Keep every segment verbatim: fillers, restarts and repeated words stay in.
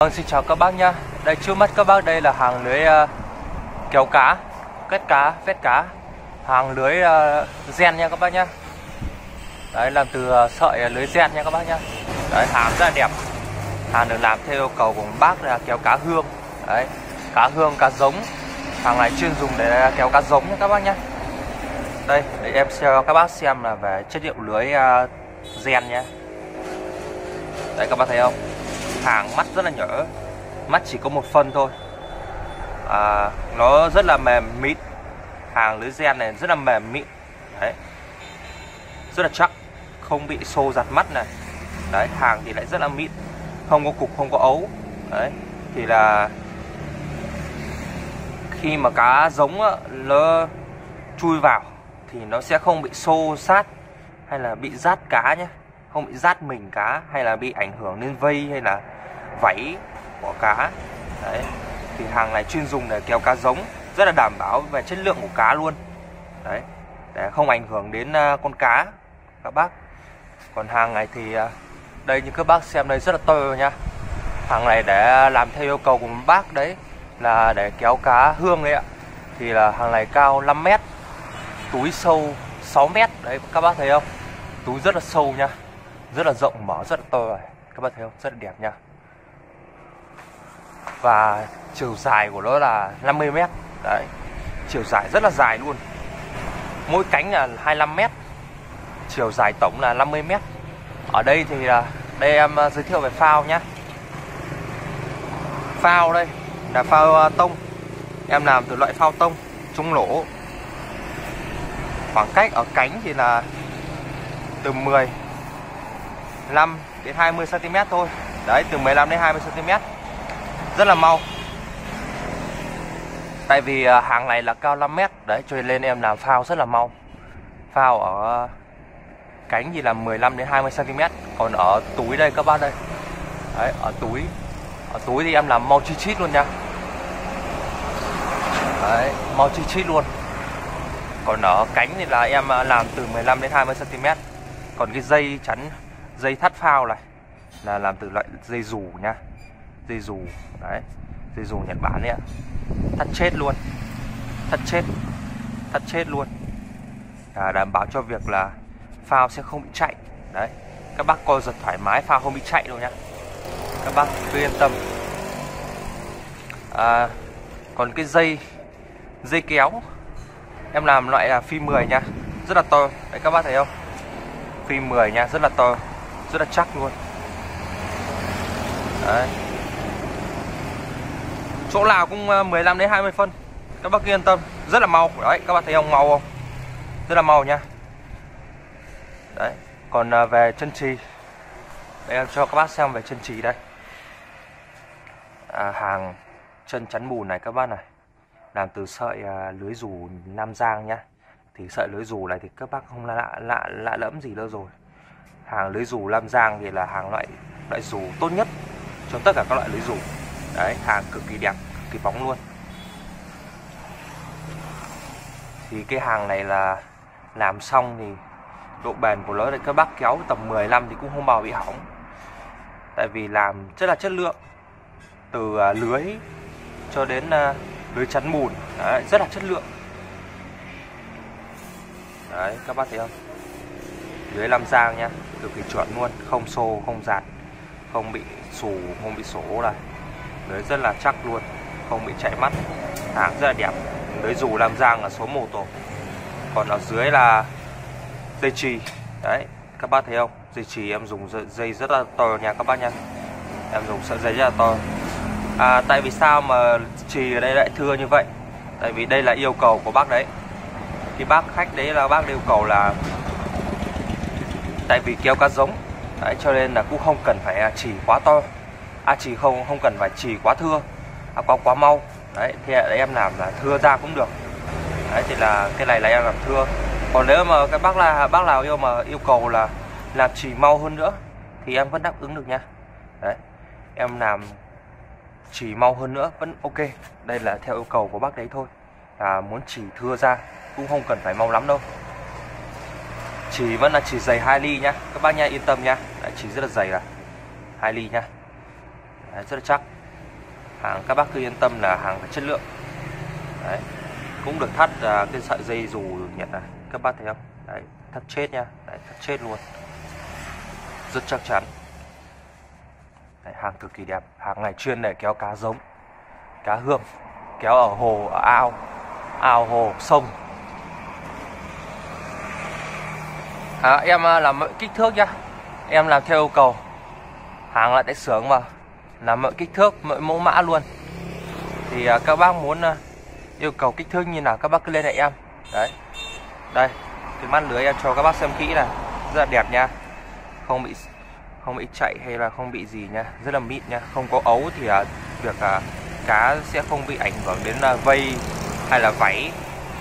Vâng, xin chào các bác nhá. Đây, trước mắt các bác đây là hàng lưới uh, kéo cá, kết cá, vét cá. Hàng lưới gen uh, nha các bác nhá. Đấy, làm từ uh, sợi uh, lưới gen nha các bác nhá. Đấy, hàng rất là đẹp. Hàng được làm theo yêu cầu của bác là kéo cá hương. Đấy, cá hương, cá giống. Hàng này chuyên dùng để kéo cá giống nha các bác nhá. Đây, để em cho các bác xem là về chất liệu lưới uh, gen nhá. Đấy, các bác thấy không? Hàng mắt rất là nhỡ, mắt chỉ có một phân thôi, à, nó rất là mềm mịn. Hàng lưới gen này rất là mềm mịn đấy, rất là chắc, không bị xô giặt mắt này. Đấy, hàng thì lại rất là mịn, không có cục, không có ấu. Đấy, thì là khi mà cá giống á, nó chui vào thì nó sẽ không bị xô sát hay là bị rát cá nhé, không bị rát mình cá hay là bị ảnh hưởng đến vây hay là váy của cá. Đấy, thì hàng này chuyên dùng để kéo cá giống, rất là đảm bảo về chất lượng của cá luôn. Đấy, để không ảnh hưởng đến con cá các bác. Còn hàng này thì đây, như các bác xem đây, rất là tơ nha. Hàng này để làm theo yêu cầu của bác đấy là để kéo cá hương đấy ạ. Thì là hàng này cao năm mét, túi sâu sáu mét. Đấy, các bác thấy không, túi rất là sâu nha, rất là rộng mở, rất là to này. Các bạn thấy không, rất là đẹp nha. Và chiều dài của nó là năm mươi mét. Đấy, chiều dài rất là dài luôn. Mỗi cánh là hai mươi lăm mét, chiều dài tổng là năm mươi mét. Ở đây thì là, đây em giới thiệu về phao nhá. Phao đây là phao tông, em làm từ loại phao tông chống lỗ. Khoảng cách ở cánh thì là từ mười lăm đến hai mươi xăng ti mét thôi. Đấy, từ mười lăm đến hai mươi xăng ti mét. Rất là mau. Tại vì hàng này là cao năm mét. Đấy, cho nên em làm phao rất là mau. Phao ở cánh thì là mười lăm đến hai mươi xăng ti mét. Còn ở túi đây các bác đây. Đấy, ở túi. Ở túi thì em làm mau chi chít luôn nha. Đấy, mau chi chít luôn. Còn ở cánh thì là em làm từ mười lăm đến hai mươi xăng ti mét. Còn cái dây chắn, dây thắt phao này là làm từ loại dây dù nha. Dây dù, đấy, dây dù Nhật Bản đấy ạ. Thắt chết luôn, thắt chết, thắt chết luôn, à, đảm bảo cho việc là phao sẽ không bị chạy. Đấy, các bác coi giật thoải mái, phao không bị chạy đâu nha. Các bác cứ yên tâm. à, Còn cái dây, dây kéo em làm loại là phi mười nha. Rất là to, đấy các bác thấy không, phi mười nha, rất là to, rất là chắc luôn. Đấy, chỗ nào cũng mười lăm đến hai mươi phân. Các bác yên tâm, rất là mau. Đấy, các bác thấy không, mau không? Rất là mau nha. Đấy, còn về chân trì, đây em cho các bác xem về chân trì đây. à, Hàng chân chắn bùn này các bác này, làm từ sợi lưới dù Nam Giang nhá. Thì sợi lưới dù này thì các bác không lạ lạ lạ lẫm gì đâu rồi. Hàng lưới dù Nam Giang thì là hàng loại loại dù tốt nhất cho tất cả các loại lưới dù. Đấy, hàng cực kỳ đẹp, cực kỳ bóng luôn. Thì cái hàng này là làm xong thì độ bền của nó thì các bác kéo tầm mười lăm thì cũng không bao bị hỏng. Tại vì làm rất là chất lượng, từ lưới cho đến lưới chắn mùn. Đấy, rất là chất lượng. Đấy, các bác thấy không, lưới Nam Giang nha, cực kỳ chuẩn luôn, không xô, không giạt, không bị xù, không bị sổ này. Lưới rất là chắc luôn, không bị chạy mắt. Hàng rất là đẹp. Lưới dù Nam Giang là số một tổ. Còn ở dưới là dây chì. Đấy, các bác thấy không, dây chì em dùng dây rất là to nha các bác nha. Em dùng sợi dây rất là to. à, Tại vì sao mà chì ở đây lại thưa như vậy? Tại vì đây là yêu cầu của bác đấy. Thì bác khách đấy là bác yêu cầu là, tại vì kéo cá giống, đấy, cho nên là cũng không cần phải chỉ quá to, à chỉ không không cần phải chỉ quá thưa, à, quá quá mau. Đấy, thì đấy em làm là thưa ra cũng được. Đấy, thì là cái này là em làm thưa. Còn nếu mà các bác là bác nào yêu mà yêu cầu là làm chỉ mau hơn nữa thì em vẫn đáp ứng được nha. Đấy, em làm chỉ mau hơn nữa vẫn ok. Đây là theo yêu cầu của bác đấy thôi, là muốn chỉ thưa ra cũng không cần phải mau lắm đâu. Chỉ vẫn là chỉ dày hai ly nhá, các bác nha, yên tâm nha. Đấy, chỉ rất là dày là hai ly nhá. Đấy, rất là chắc. Hàng các bác cứ yên tâm là hàng phải chất lượng. Đấy, cũng được thắt à, cái sợi dây dù Nhật này, các bác thấy không? Đấy, thắt chết nha. Đấy, thắt chết luôn, rất chắc chắn. Đấy, hàng cực kỳ đẹp, hàng này chuyên để kéo cá giống, cá hươm, kéo ở hồ, ở ao, ao hồ, sông. À, em làm mọi kích thước nhá, em làm theo yêu cầu, hàng lại tại xưởng mà, làm mọi kích thước, mọi mẫu mã luôn. Thì à, các bác muốn à, yêu cầu kích thước như nào các bác cứ lên lại em. Đấy, đây, cái mắt lưới em cho các bác xem kỹ này, rất là đẹp nha, không bị không bị chạy hay là không bị gì nha, rất là mịn nha, không có ấu thì à, việc à, cá sẽ không bị ảnh hưởng đến à, vây hay là váy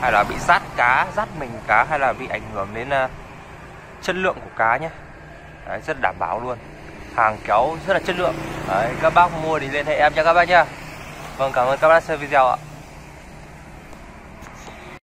hay là bị rát cá, rát mình cá hay là bị ảnh hưởng đến à, chất lượng của cá nhé. Đấy, rất đảm bảo luôn, hàng kéo rất là chất lượng. Đấy, các bác mua thì liên hệ em cho các bác nhá. Vâng, cảm ơn các bác đã xem video ạ.